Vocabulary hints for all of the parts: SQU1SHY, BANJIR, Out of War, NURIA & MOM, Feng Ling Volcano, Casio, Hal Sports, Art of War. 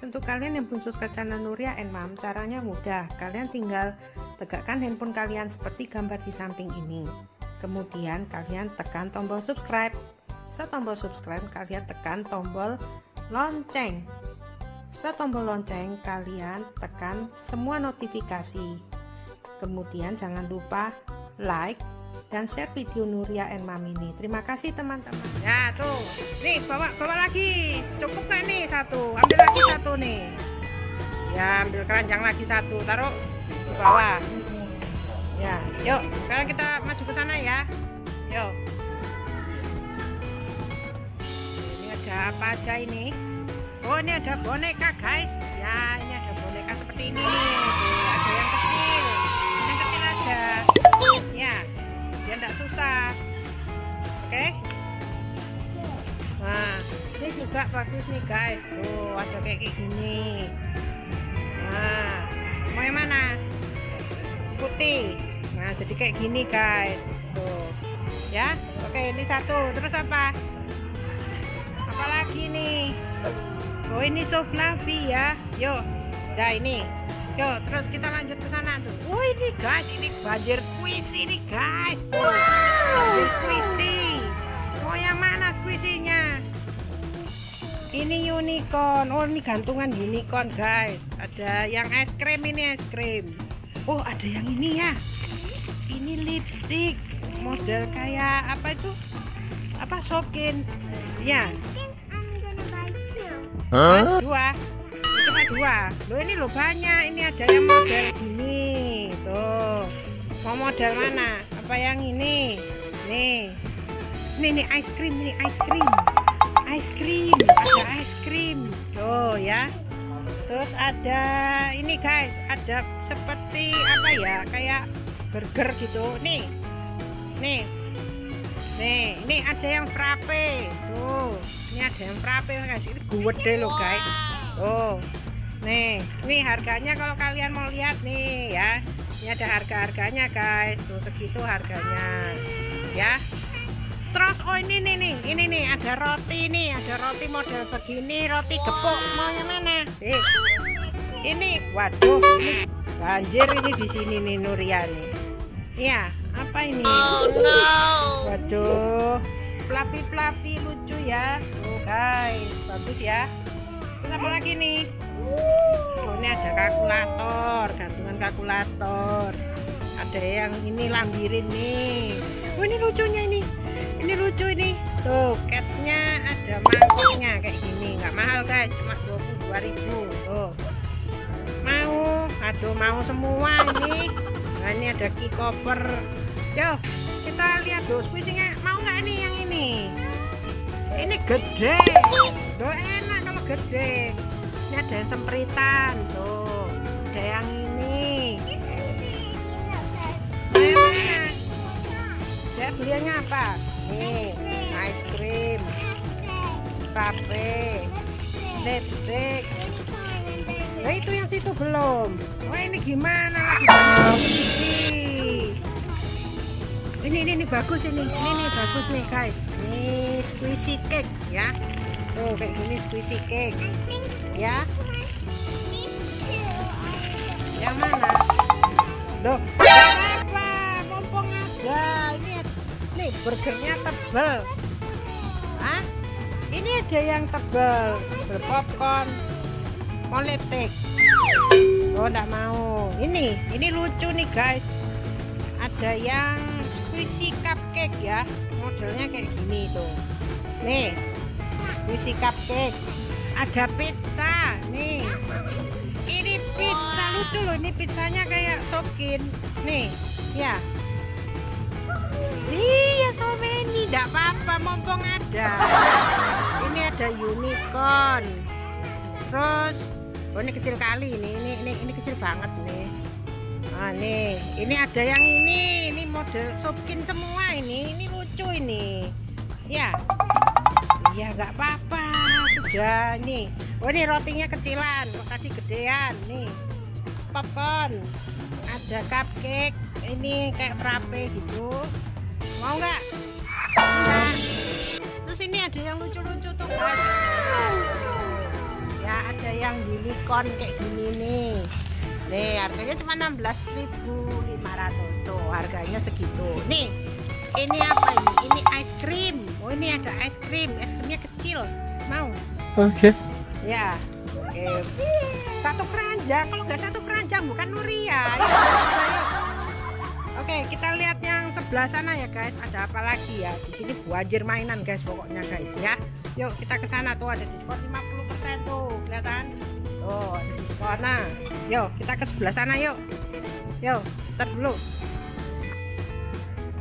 Podcast untuk kalian yang khusus ke channel Nuria and Mom. Caranya mudah, kalian tinggal tegakkan handphone kalian seperti gambar di samping ini. Kemudian kalian tekan tombol subscribe. Setelah tombol subscribe, kalian tekan tombol lonceng. Setelah tombol lonceng, kalian tekan semua notifikasi. Kemudian jangan lupa like dan share video Nuria and Mom ini. Terima kasih teman-teman. Ya tuh, nih bawa lagi. Cukup nggak nih satu? Ambil lagi satu nih. Ya ambil keranjang lagi satu, taruh di bawah. Ya, yuk sekarang kita maju ke sana ya. Yuk. Ini ada apa aja ini? Oh ini ada boneka guys. Ya ini ada boneka seperti ini. Ada yang kecil ada. Ya. Dia tidak susah, oke? Nah, ini juga bagus nih guys. Tuh, ada kayak gini. Nah, mau yang mana? Putih. Nah, jadi kayak gini guys. Tuh, ya? Oke, ini satu. Terus apa? Apa lagi nih? Oh, ini soft fluffy ya. Yuk, dah ini. Yo, terus kita lanjut ke sana tuh. Oh ini guys, ini banjir squishy nih guys. Wow. Banjir squishy. Mau yang mana squishy-nya? Ini unicorn. Oh ini gantungan unicorn guys. Ada yang es krim, ini es krim. Oh ada yang ini ya. Ini lipstick model kayak apa itu? Apa Sokin? Ya. Hah? Dua. Dua, lo ini lo banyak. Ini ada yang model gini, tuh. Mau model mana? Apa yang ini? Nih, ini ice cream, ini ice cream, ice cream, ada ice cream, tuh ya. Terus ada ini guys, ada seperti apa ya? Kayak burger gitu. Nih, ini ada yang frappe, tuh. Ini ada yang frappe guys. Ini gede lo guys. Oh. Nih, ini harganya kalau kalian mau lihat nih ya. Ini ada harga-harganya guys. Tuh segitu harganya. Ya. Terus oh ini nih ada roti nih, ada roti model begini, roti gepuk. Mau yang mana? Ini waduh, ini banjir ini di sini nih Nuria nih. Iya, apa ini? Oh no. Waduh. Fluffy lucu ya. Tuh guys, bagus ya. Terus apa lagi nih? Oh, ini ada kalkulator, gantungan kalkulator. Ada yang ini lambirin nih. Oh, ini lucunya ini. Ini lucu ini. Tuh, catnya ada mangkuknya kayak gini. Nggak mahal guys, cuma 22.000. Tuh. Mau, aduh mau semua ini. Nah, ini ada key cover. Yo, kita lihat dulu squishy-nya. Mau nggak nih yang ini? Ini gede. Tuh enak kalau gede. Ini ada yang sempritan tuh, ada yang ini. Mana? Dia beliannya apa? Nih, ice cream, frappe, lipstick. Nah itu yang situ belum. Wah ini gimana lagi? Ini bagus ini. Ini bagus nih guys. Ini squishy cake ya. Tuh kayak gini squishy cake. Ya. Yang mana? Loh, apa? Mumpung ada. Ini nih burgernya tebal. Hah? Ini ada yang tebal, berpopcorn. Mau lipstick. Oh, enggak mau. Ini lucu nih, guys. Ada yang squishy cupcake ya. Modelnya kayak gini tuh. Nih. Squishy cupcake. Ada pizza nih, ini pizza lucu loh, ini pizzanya kayak Sokin nih ya. Iya someni, tidak apa-apa mumpung ada. Ini ada unicorn, terus oh ini kecil kali ini kecil banget nih. Nah nih, ini ada yang ini model Sokin semua ini lucu ini ya. Iya nggak apa-apa. Udah nih, oh ini rotinya kecilan, tadi gedean nih. Popcorn, ada cupcake, ini kayak frappe gitu. Mau nggak? Nah. Terus ini ada yang lucu-lucu tuh guys. Ya ada yang unicorn kayak gini nih. Nih harganya cuma 16.500 tuh, harganya segitu. Nih ini apa ini? Ini ice cream. Oh ini ada ice cream, es krimnya kecil. Mau? Oke. Okay. Ya. Okay. Satu keranjang, kalau nggak satu keranjang bukan Nuria. Oke, kita lihat yang sebelah sana ya guys. Ada apa lagi ya? Di sini banjir mainan guys pokoknya guys ya. Yuk kita ke sana, tuh ada diskon 50% tuh, kelihatan? Tuh, ada diskon. Nah, yuk kita ke sebelah sana yuk. Yuk, kita dulu.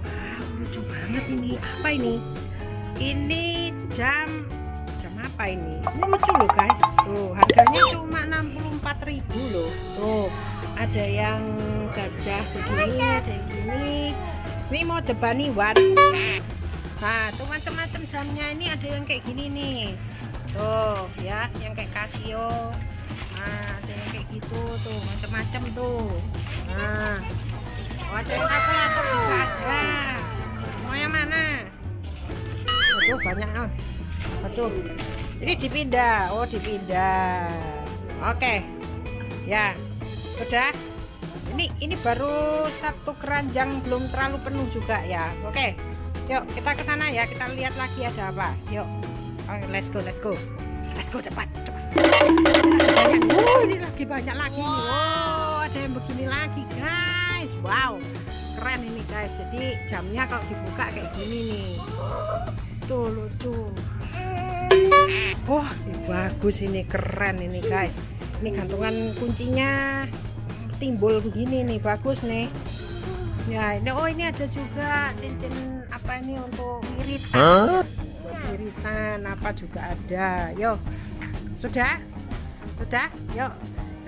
Wow, lucu banget ini. Apa ini? Ini jam apa ini? Ini lucu loh guys. Tuh, harganya cuma 64.000 loh. Tuh, ada yang gajah begini, ada yang gini. Ini mau The Bunny One. Nah, tuh macam-macam jamnya. Ini ada yang kayak gini nih. Tuh, ya, yang kayak Casio. Nah, ada yang kayak gitu tuh, macam-macam tuh. Nah. Oh, ada yang apa juga ada. Mau yang mana? Aduh, banyak ah. Aduh. Ini dipindah. Oh, dipindah. Oke. Ya. Udah. Ini baru satu keranjang, belum terlalu penuh juga ya. Oke, yuk kita ke sana ya, kita lihat lagi ada apa. Yuk, oke, let's go cepat. Ini lagi banyak lagi. Wow, ada yang begini lagi guys. Wow, keren ini guys. Jadi jamnya kalau dibuka kayak gini nih. Tuh lucu. Oh, ini bagus ini, keren ini guys. Ini gantungan kuncinya. Timbul begini nih, bagus nih ya. Ini oh ini ada juga cincin apa ini untuk iritan, huh? Buat iritan apa juga ada. Yo sudah yuk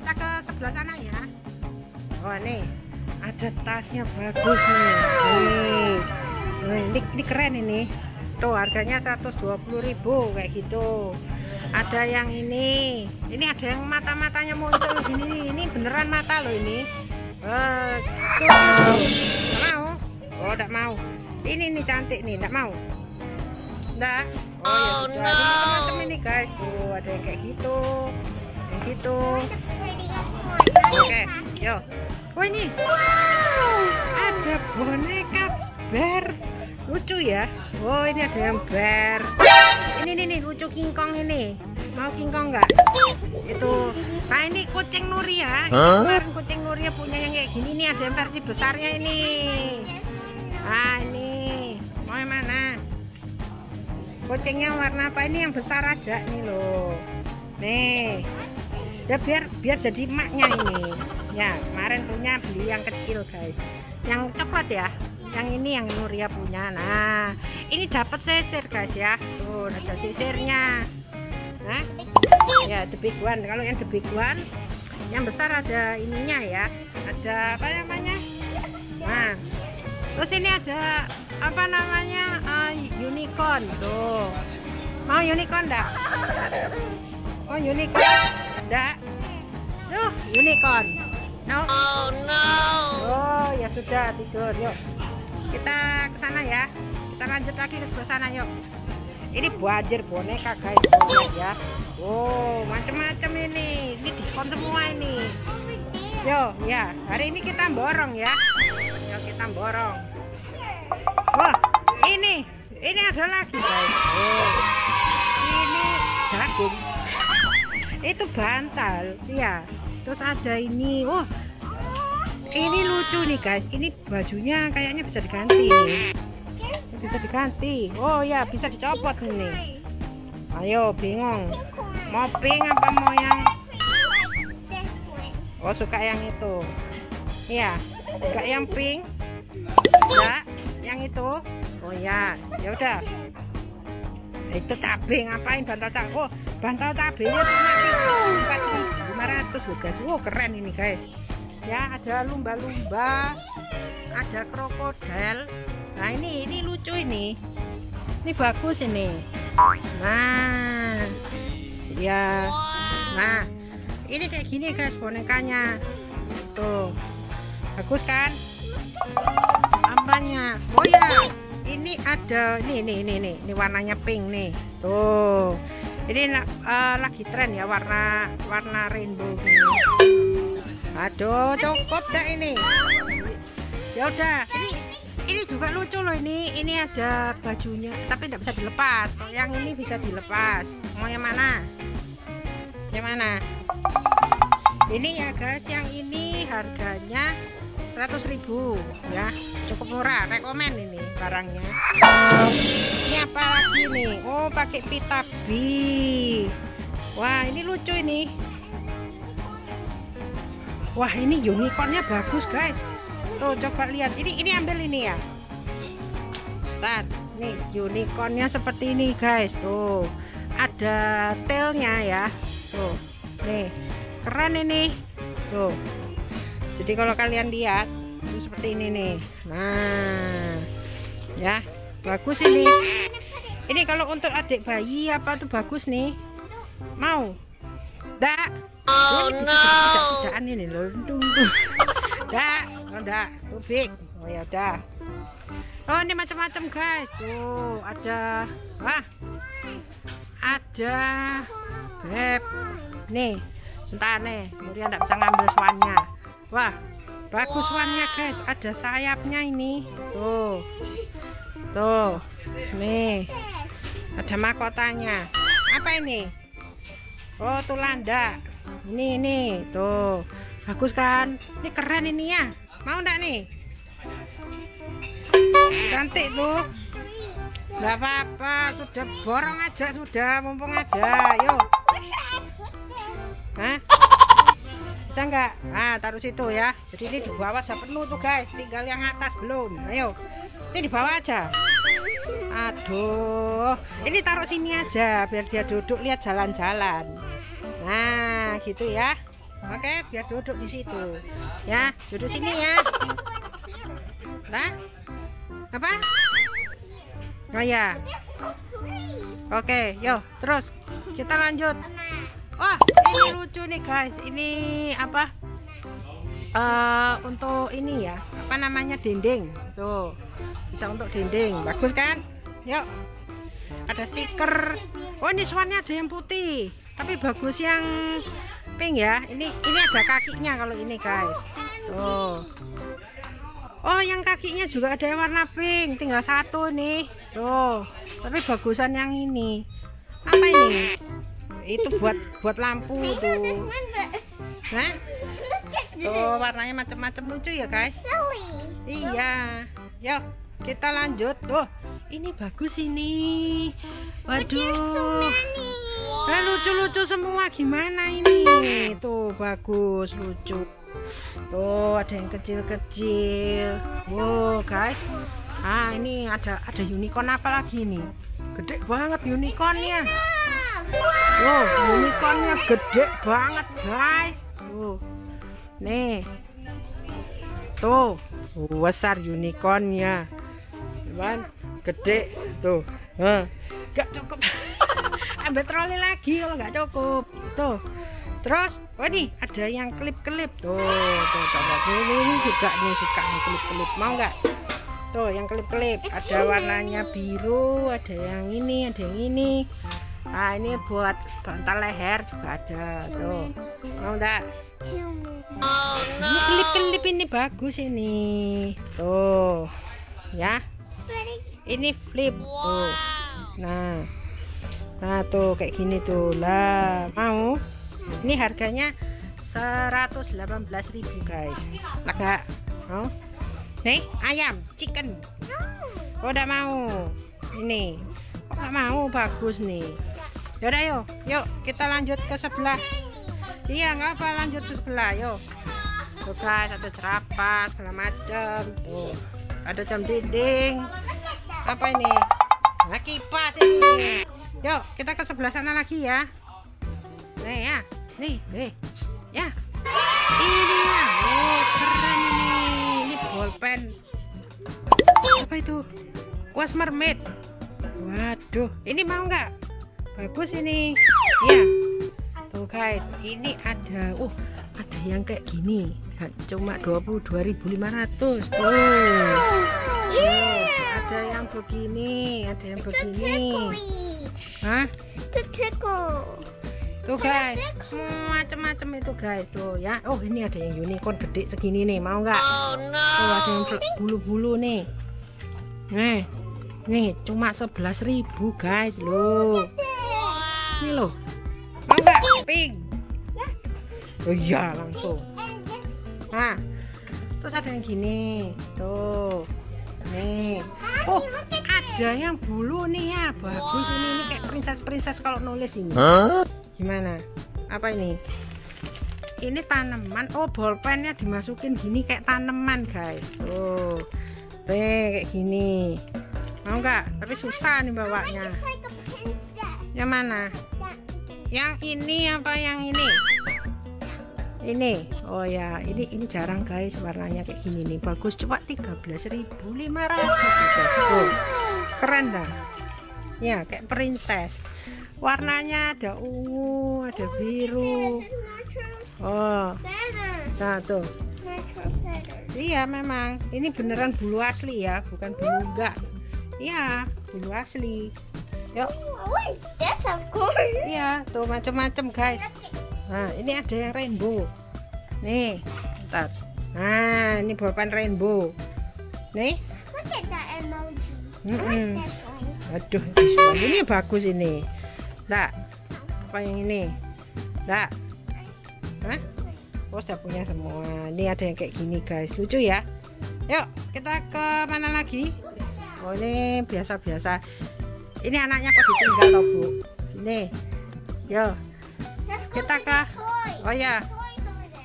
kita ke sebelah sana ya. Oh nih ada tasnya bagus nih. Ini keren ini tuh, harganya 120.000 kayak gitu. Ada yang ini ada yang mata-matanya muncul gini, ini beneran mata loh ini. Mau? Oh enggak mau. Ini nih cantik nih, enggak mau. Enggak. Oh ya sudah. Macam ini guys. Tuh ada yang kayak gitu. Kayak gitu. Oke, yuk. Oh ini. Wow, ada boneka bear. Lucu ya. Oh ini ada yang bear. Ini lucu King Kong ini. Mau King Kong nggak? Itu. Nah ini kucing Nuria. Huh? Kucing Nuria punya yang kayak gini nih, ada yang versi besarnya ini. Ah ini. Mau yang mana? Kucingnya warna apa ini? Yang besar aja nih loh. Nih. Ya biar jadi emaknya ini. Ya kemarin punya beli yang kecil guys. Yang coklat ya. Yang ini yang Nuria punya. Nah ini dapat sisir guys ya, tuh ada sisirnya. Nah ya the big one, kalau yang the big one yang besar ada ininya ya, ada apa namanya. Nah terus ini ada apa namanya, unicorn tuh. Mau unicorn enggak? Oh unicorn enggak tuh, unicorn no. Oh no, oh ya sudah tidur. Yuk kita ke sana ya, kita lanjut lagi ke sebelah sana yuk. Ini banjir boneka guys ya. Wow macam-macam ini diskon semua ini. Yo ya hari ini kita borong ya, yuk kita borong. Wah ini ada lagi guys. Ini jagung, itu bantal ya. Terus ada ini. Wah ini lucu nih guys, ini bajunya kayaknya bisa diganti nih. Bisa diganti. Oh ya bisa dicopot nih. Ayo bingung mau pink apa mau yang. Oh suka yang itu. Iya suka yang pink. Enggak yang itu. Oh ya yaudah. Itu cabai, ngapain bantal cabai. Oh bantal cabainya cuma 500 loh guys. Wow keren ini guys ya. Ada lumba-lumba, ada krokodil. Nah ini lucu ini bagus ini. Nah ya, nah ini kayak gini guys bonekanya tuh, bagus kan apanya. Oh ya ini ada ini warnanya pink nih tuh. Ini lagi tren ya warna rainbow ini. Aduh, cukup dah ini. Ya udah, ini juga lucu loh ini. Ini ada bajunya, tapi tidak bisa dilepas. Kalau yang ini bisa dilepas. Mau yang mana? Yang mana? Ini ya guys, yang ini harganya 100.000 ya. Cukup murah, rekomen ini barangnya. Ini apa lagi nih? Oh, pakai pita B. Wah, ini lucu ini. Wah, ini unicornnya bagus, guys. Tuh, coba lihat. Ini ambil ini ya. Bentar. Nih, unicornnya seperti ini, guys. Tuh. Ada tailnya ya. Tuh. Nih. Keren ini. Tuh. Jadi kalau kalian lihat itu seperti ini nih. Nah. Ya, bagus ini. Ini kalau untuk adik bayi apa tuh bagus nih. Mau? Ndak. Oh no. Kerjaan ini loh. Ndak, ndak. Tuh big. Oh ya udah. Oh, ini macam-macam guys. Tuh, ada wah. Ada beb. Nih, sebentar nih. Kemudian enggak bisa ngambil swannya. Wah, bagus warnanya guys. Ada sayapnya ini. Tuh. Tuh. Nih. Ada mahkotanya. Apa ini? Oh, tulanda. Ini nih. Tuh. Bagus kan? Ini keren ini ya. Mau enggak nih? Cantik tuh. Enggak apa-apa, sudah borong aja sudah, mumpung ada. Yuk. Hah? Bisa enggak? Nah, taruh situ ya. Jadi ini di bawah sudah penuh tuh guys. Tinggal yang atas belum. Ayo. Ini di bawah aja. Aduh. Ini taruh sini aja biar dia duduk lihat jalan-jalan. Nah, gitu ya. Oke, biar duduk di situ. Ya, duduk sini ya. Nah. Apa? Oh ya. Oke, yuk, terus kita lanjut. Oh, ini lucu nih guys. Ini apa? Untuk ini ya. Apa namanya? Dinding. Tuh. Bisa untuk dinding. Bagus kan? Yuk. Ada stiker. Oh, ini swannya ada yang putih. Tapi bagus yang pink ya. Ini ada kakinya kalau ini guys. Tuh. Oh, yang kakinya juga ada yang warna pink. Tinggal satu nih. Tuh. Tapi bagusan yang ini. Apa ini? Itu buat lampu tuh. Hah? Tuh warnanya macam-macam lucu ya guys. Iya. Yuk kita lanjut. Tuh ini bagus ini. Waduh. Nah, lucu-lucu semua gimana ini? Tuh bagus lucu. Tuh ada yang kecil-kecil. Wow guys. Ah ini ada unicorn apa lagi ini? Gede banget unicornnya. Wow, unicornnya gede banget guys. Tuh. Nih. Tuh, besar unicornnya. Cuman gede tuh. Enggak cukup. Ambil troli lagi kalau enggak cukup. Tuh. Terus, oh nih ada yang klip-klip tuh. Tuh, coba ini juga nih suka nih klip-klip. Mau enggak? Tuh, yang klip-klip. Ada warnanya biru, ada yang ini, ada yang ini. Ah ini buat bantal leher juga ada tuh. Mau enggak? Oh, no. Ini klip-klip ini bagus ini. Tuh. Ya. Ini flip tuh. Nah, tuh kayak gini tuh. Lah, mau? Ini harganya 118.000, guys. Enggak? Mau? Nih, ayam, chicken. Oh, enggak mau. Ini. Oh, enggak mau bagus nih. Yaudah yuk kita lanjut ke sebelah. Iya nggak apa lanjut ke sebelah yuk. Tuh guys ada cerapat segala macam. Tuh ada jam dinding. Apa ini? Nah, kipas ini. Yuk kita ke sebelah sana lagi ya. Nih ya, nih ya. Ini ya, oh keren ini bolpen. Apa itu? Kuas mermaid. Waduh, ini mau nggak? Bagus ini ya. Tuh guys ini ada yang kayak gini cuma 22.500 tuh. Yeah. Ada yang begini, ada yang begini. Hah? Tuh guys, macam-macam itu guys tuh ya. Oh ini ada yang unicorn gede segini nih, mau nggak? Oh, no. Tuh ada yang bulu-bulu nih. Nih cuma 11.000 guys loh. Ini loh, mau nggak? Pink. Oh iya langsung. Nah, terus ada yang gini tuh. Nih, oh ada yang bulu nih ya, bagus ini. Ini kayak princess kalau nulis ini. Gimana? Apa ini? Ini tanaman. Oh, bolpennya dimasukin gini kayak tanaman, guys. Tuh. Kayak gini. Mau enggak? Tapi susah nih bawanya. Yang mana? Yang ini apa yang ini? Ini. Oh ya, ini jarang, guys. Warnanya kayak gini nih. Bagus. Coba 13.500. Wow. Keren dah. Ya, kayak princess. Warnanya ada ungu, ada biru. Oh, nah tuh. Iya memang. Ini beneran bulu asli ya, bukan bulu enggak. Iya, bulu asli. Yuk. Iya, tuh macam-macam guys. Nah, ini ada yang rainbow. Nih, bentar. Nah, ini bolpen rainbow. Nih. Aduh, ini bagus ini. Nggak, apa yang ini? Nggak, hah? Oh, sudah punya semua. Ini ada yang kayak gini guys, lucu ya. Yuk, kita ke mana lagi? Oh, ini biasa-biasa. Ini anaknya kok ditinggal loh bu. Ini, yuk, kita ke. Oh ya,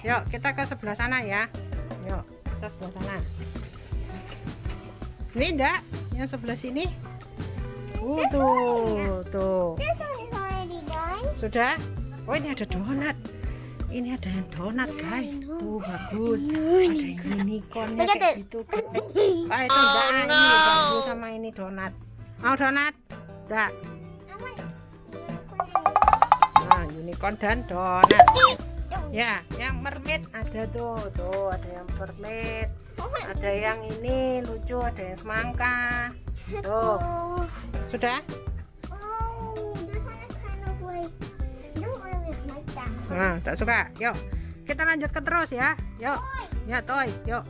yuk kita ke sebelah sana ya. Yuk, kita sebelah sana. Ini enggak, yang sebelah sini. Tuh. Sudah. Oh ini ada donat. Ini ada yang donat guys. Tuh bagus. Ada yang unicornnya kayak gitu. Ah itu enggak, ini bagus sama ini donat. Mau donat? Enggak. Nah unicorn dan donat. Ya, yang mermaid ada tuh. Tuh ada yang mermaid. Ada yang ini lucu, ada yang semangka. Tuh. Sudah? Nah, tak suka. Yuk, kita lanjut ke terus ya. Yuk, ya toy. Yuk.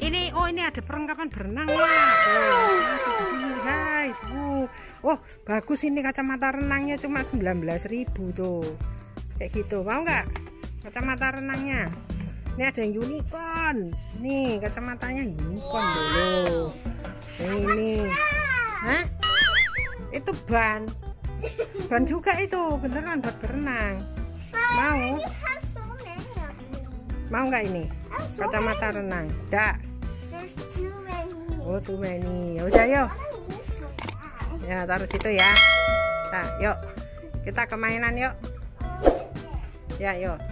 Ini, oh ini ada perlengkapan berenang ya. Tuh, di sini guys. Oh, bagus ini kacamata renangnya cuma 19.000 tuh. Kayak gitu, mau nggak? Kacamata renangnya. Ini ada yang unicorn. Nih kacamatanya unicorn dulu. Ini. Hah? Itu ban. Ban juga itu, beneran buat berenang. Mau? Mau nggak ini? Kacamata renang. Enggak. Oh, too many. Ya udah, yuk. Ya, taruh situ ya. Nah, yuk. Kita ke mainan yuk. Ya, yuk.